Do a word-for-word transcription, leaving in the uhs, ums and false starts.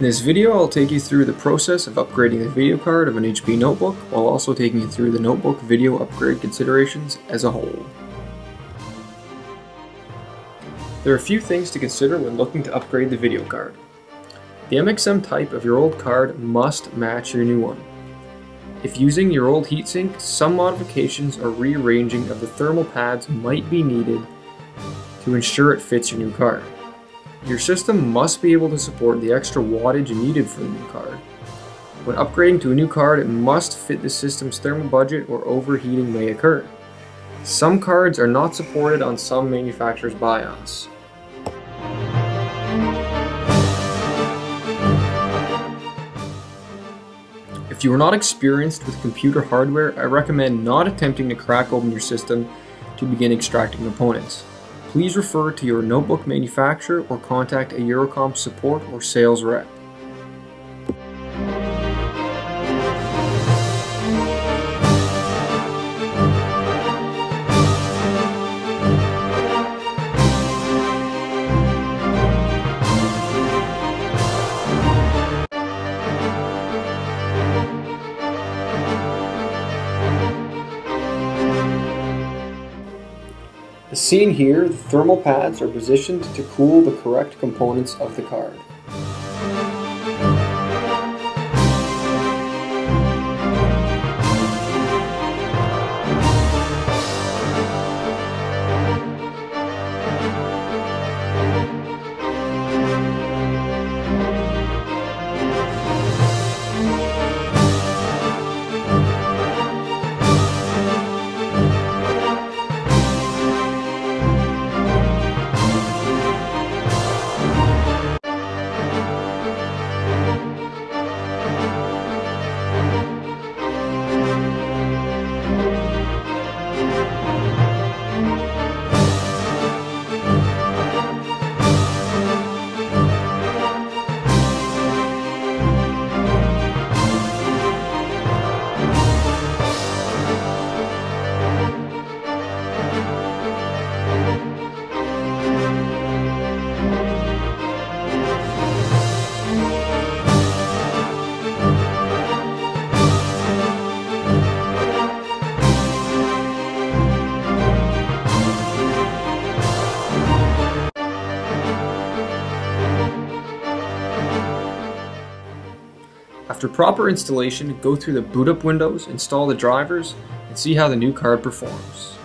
In this video, I'll take you through the process of upgrading the video card of an H P notebook, while also taking you through the notebook video upgrade considerations as a whole. There are a few things to consider when looking to upgrade the video card. The M X M type of your old card must match your new one. If using your old heatsink, some modifications or rearranging of the thermal pads might be needed to ensure it fits your new card. Your system must be able to support the extra wattage needed for the new card. When upgrading to a new card, it must fit the system's thermal budget or overheating may occur. Some cards are not supported on some manufacturers' BIOS. If you are not experienced with computer hardware, I recommend not attempting to crack open your system to begin extracting components. Please refer to your notebook manufacturer or contact a Eurocom support or sales rep. As seen here, the thermal pads are positioned to cool the correct components of the card. After proper installation, go through the boot up windows, install the drivers, and see how the new card performs.